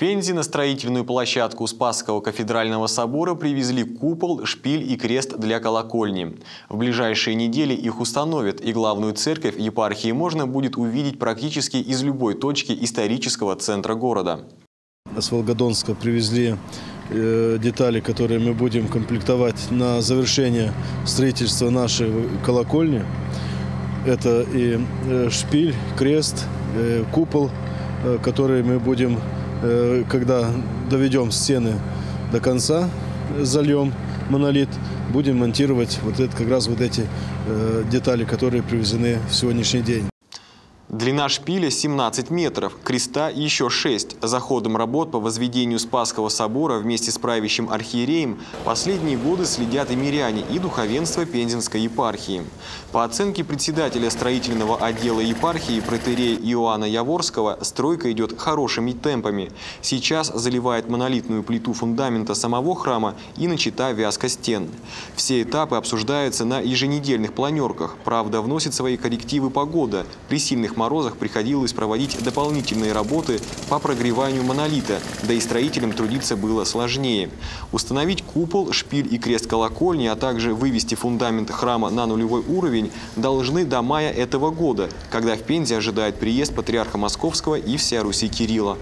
Пензе на строительную площадку Спасского кафедрального собора привезли купол, шпиль и крест для колокольни. В ближайшие недели их установят, и главную церковь епархии можно будет увидеть практически из любой точки исторического центра города. С Волгодонска привезли детали, которые мы будем комплектовать на завершение строительства нашей колокольни. Это и шпиль, крест, купол, который мы будем, когда доведем стены до конца, зальем монолит, будем монтировать вот это, как раз вот эти детали, которые привезены в сегодняшний день. Длина шпиля 17 метров, креста еще 6. За ходом работ по возведению Спасского собора вместе с правящим архиереем последние годы следят и миряне, и духовенство Пензенской епархии. По оценке председателя строительного отдела епархии протоиерея Иоанна Яворского, стройка идет хорошими темпами. Сейчас заливает монолитную плиту фундамента самого храма и начата вязка стен. Все этапы обсуждаются на еженедельных планерках. Правда, вносит свои коррективы погода. При сильных морозах приходилось проводить дополнительные работы по прогреванию монолита, да и строителям трудиться было сложнее. Установить купол, шпиль и крест колокольни, а также вывести фундамент храма на нулевой уровень должны до мая этого года, когда в Пензе ожидает приезд патриарха Московского и всея Руси Кирилла.